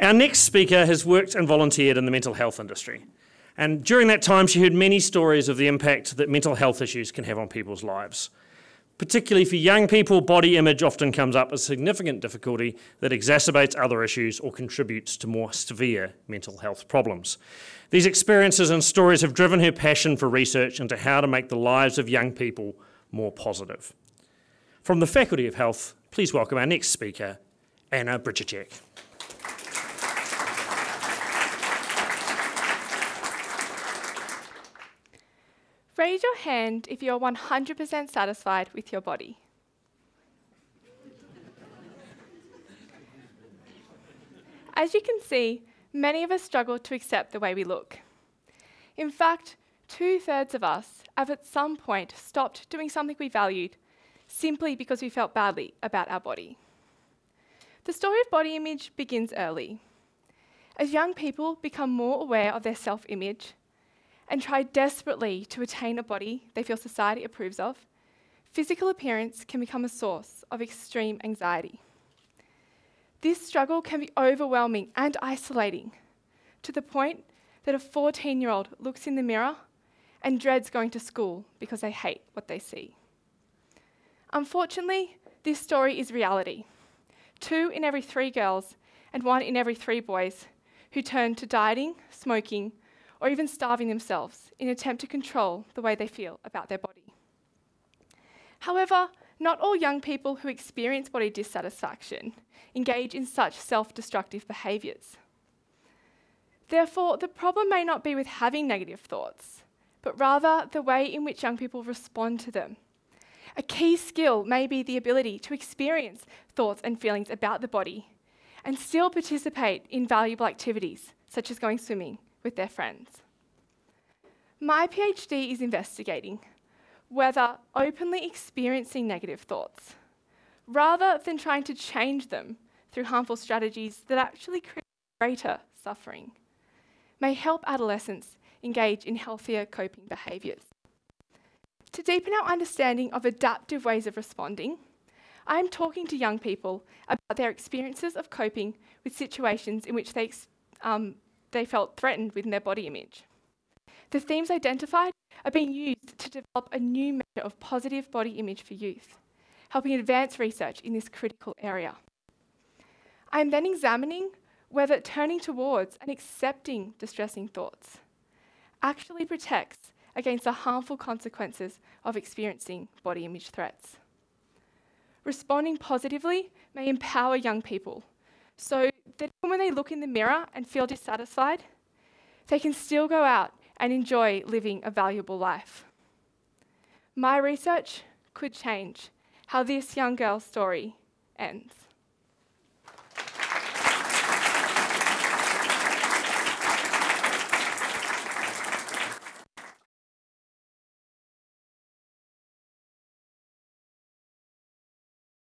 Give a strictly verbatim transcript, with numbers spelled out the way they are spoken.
Our next speaker has worked and volunteered in the mental health industry. And during that time, she heard many stories of the impact that mental health issues can have on people's lives. Particularly for young people, body image often comes up as a significant difficulty that exacerbates other issues or contributes to more severe mental health problems. These experiences and stories have driven her passion for research into how to make the lives of young people more positive. From the Faculty of Health, please welcome our next speaker, Anna Brichacek. Raise your hand if you're one hundred percent satisfied with your body. As you can see, many of us struggle to accept the way we look. In fact, two-thirds of us have at some point stopped doing something we valued simply because we felt badly about our body. The story of body image begins early. As young people become more aware of their self-image, and try desperately to attain a body they feel society approves of, physical appearance can become a source of extreme anxiety. This struggle can be overwhelming and isolating, to the point that a fourteen-year-old looks in the mirror and dreads going to school because they hate what they see. Unfortunately, this story is reality. Two in every three girls and one in every three boys who turn to dieting, smoking, or even starving themselves in an attempt to control the way they feel about their body. However, not all young people who experience body dissatisfaction engage in such self-destructive behaviours. Therefore, the problem may not be with having negative thoughts, but rather the way in which young people respond to them. A key skill may be the ability to experience thoughts and feelings about the body and still participate in valuable activities, such as going swimming with their friends. My PhD is investigating whether openly experiencing negative thoughts, rather than trying to change them through harmful strategies that actually create greater suffering, may help adolescents engage in healthier coping behaviours. To deepen our understanding of adaptive ways of responding, I am talking to young people about their experiences of coping with situations in which they um, they felt threatened within their body image. The themes identified are being used to develop a new measure of positive body image for youth, helping advance research in this critical area. I am then examining whether turning towards and accepting distressing thoughts actually protects against the harmful consequences of experiencing body image threats. Responding positively may empower young people, so that when they look in the mirror and feel dissatisfied, they can still go out and enjoy living a valuable life. My research could change how this young girl's story ends.